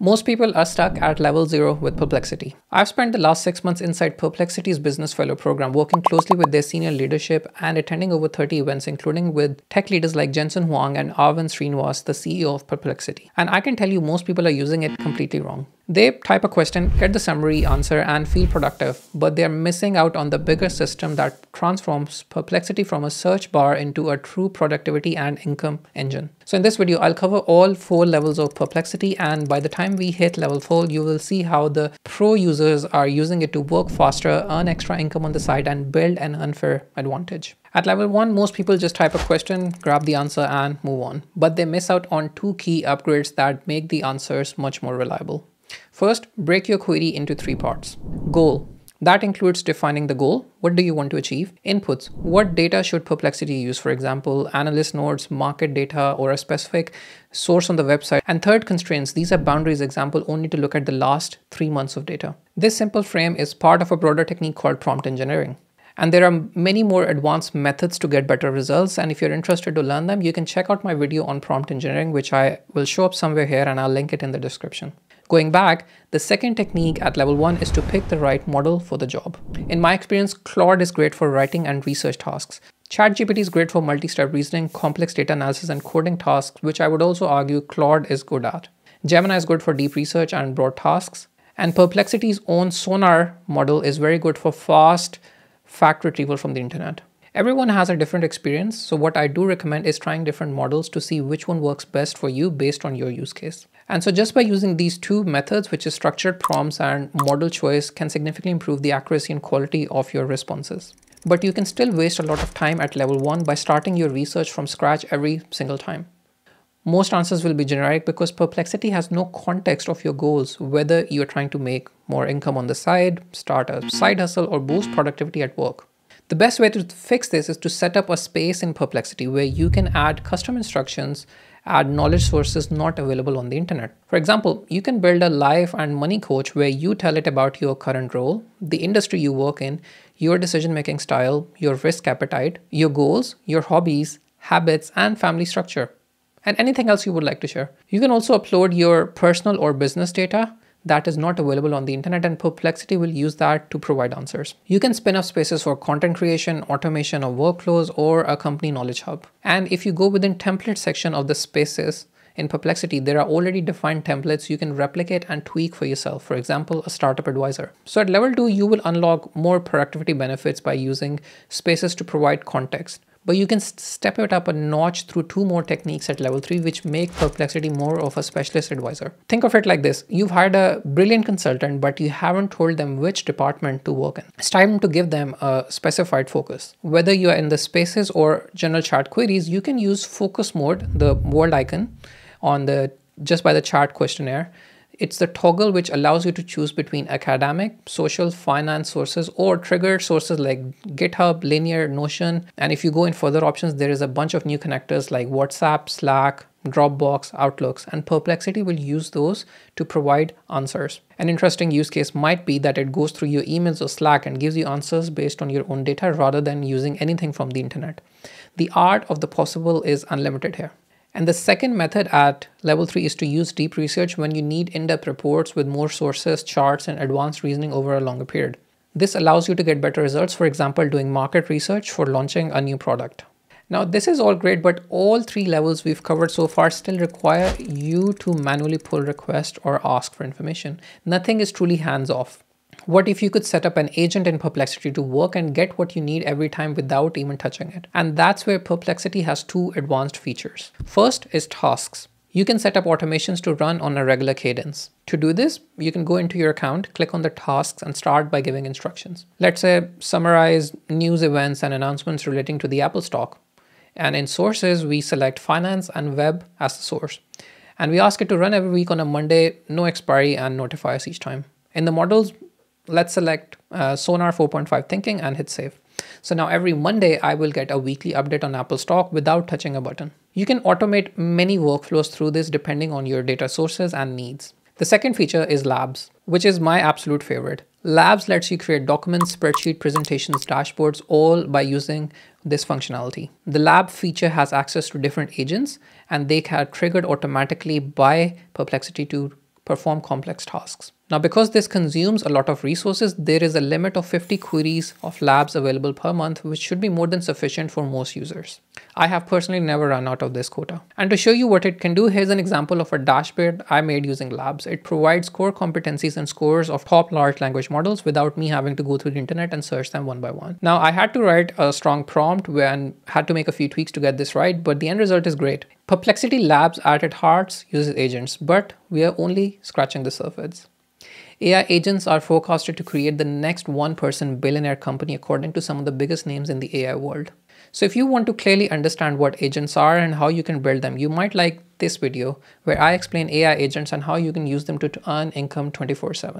Most people are stuck at level 0 with Perplexity. I've spent the last 6 months inside Perplexity's Business Fellow program, working closely with their senior leadership and attending over 30 events, including with tech leaders like Jensen Huang and Arvind Srinivas, the CEO of Perplexity. And I can tell you most people are using it completely wrong. They type a question, get the summary answer, and feel productive, but they're missing out on the bigger system that transforms Perplexity from a search bar into a true productivity and income engine. So in this video, I'll cover all 4 levels of Perplexity, and by the time we hit level 4, you will see how the pro users are using it to work faster, earn extra income on the side, and build an unfair advantage. At level 1, most people just type a question, grab the answer, and move on. But they miss out on 2 key upgrades that make the answers much more reliable. First, break your query into 3 parts. Goal. That includes defining the goal. What do you want to achieve? Inputs. What data should Perplexity use? For example, analyst notes, market data, or a specific source on the website. And third, constraints. These are boundaries, example only to look at the last 3 months of data. This simple frame is part of a broader technique called prompt engineering. And there are many more advanced methods to get better results. And if you're interested to learn them, you can check out my video on prompt engineering, which I will show up somewhere here, and I'll link it in the description. Going back, the second technique at level 1 is to pick the right model for the job. In my experience, Claude is great for writing and research tasks. ChatGPT is great for multi-step reasoning, complex data analysis, and coding tasks, which I would also argue Claude is good at. Gemini is good for deep research and broad tasks. And Perplexity's own Sonar model is very good for fast fact retrieval from the internet. Everyone has a different experience, so what I do recommend is trying different models to see which one works best for you based on your use case. And so just by using these 2 methods, which is structured prompts and model choice, can significantly improve the accuracy and quality of your responses. But you can still waste a lot of time at level 1 by starting your research from scratch every single time. Most answers will be generic because Perplexity has no context of your goals, whether you're trying to make more income on the side, start a side hustle, or boost productivity at work. The best way to fix this is to set up a space in Perplexity where you can add custom instructions, add knowledge sources not available on the internet. For example, you can build a life and money coach where you tell it about your current role, the industry you work in, your decision-making style, your risk appetite, your goals, your hobbies, habits, and family structure, and anything else you would like to share. You can also upload your personal or business data that is not available on the internet, and Perplexity will use that to provide answers. You can spin up spaces for content creation, automation of workflows, or a company knowledge hub. And if you go within template section of the spaces in Perplexity, there are already defined templates you can replicate and tweak for yourself, for example, a startup advisor. So at level 2, you will unlock more productivity benefits by using spaces to provide context. But you can step it up a notch through 2 more techniques at level 3, which make Perplexity more of a specialist advisor. Think of it like this. You've hired a brilliant consultant, but you haven't told them which department to work in. It's time to give them a specified focus. Whether you are in the spaces or general chat queries, you can use focus mode, the world icon on the just by the chat questionnaire. It's the toggle which allows you to choose between academic, social, finance sources, or triggered sources like GitHub, Linear, Notion. And if you go in further options, there is a bunch of new connectors like WhatsApp, Slack, Dropbox, Outlooks, and Perplexity will use those to provide answers. An interesting use case might be that it goes through your emails or Slack and gives you answers based on your own data rather than using anything from the internet. The art of the possible is unlimited here. And the second method at level 3 is to use deep research when you need in-depth reports with more sources, charts, and advanced reasoning over a longer period. This allows you to get better results, for example, doing market research for launching a new product. Now, this is all great, but all 3 levels we've covered so far still require you to manually pull requests or ask for information. Nothing is truly hands-off. What if you could set up an agent in Perplexity to work and get what you need every time without even touching it? And that's where Perplexity has 2 advanced features. First is tasks. You can set up automations to run on a regular cadence. To do this, you can go into your account, click on the tasks, and start by giving instructions. Let's say summarize news events and announcements relating to the Apple stock. And in sources, we select finance and web as the source. And we ask it to run every week on a Monday, no expiry, and notify us each time. In the models, let's select Sonar 4.5 thinking and hit save. So now every Monday, I will get a weekly update on Apple stock without touching a button. You can automate many workflows through this depending on your data sources and needs. The second feature is Labs, which is my absolute favorite. Labs lets you create documents, spreadsheets, presentations, dashboards, all by using this functionality. The lab feature has access to different agents, and they are triggered automatically by Perplexity to perform complex tasks. Now, because this consumes a lot of resources, there is a limit of 50 queries of labs available per month, which should be more than sufficient for most users. I have personally never run out of this quota. And to show you what it can do, here's an example of a dashboard I made using labs. It provides core competencies and scores of top large language models without me having to go through the internet and search them one by one. Now, I had to write a strong prompt and had to make a few tweaks to get this right, but the end result is great. Perplexity Labs at its heart uses agents, but we are only scratching the surface. AI agents are forecasted to create the next one-person billionaire company according to some of the biggest names in the AI world. So if you want to clearly understand what agents are and how you can build them, you might like this video where I explain AI agents and how you can use them to earn income 24/7.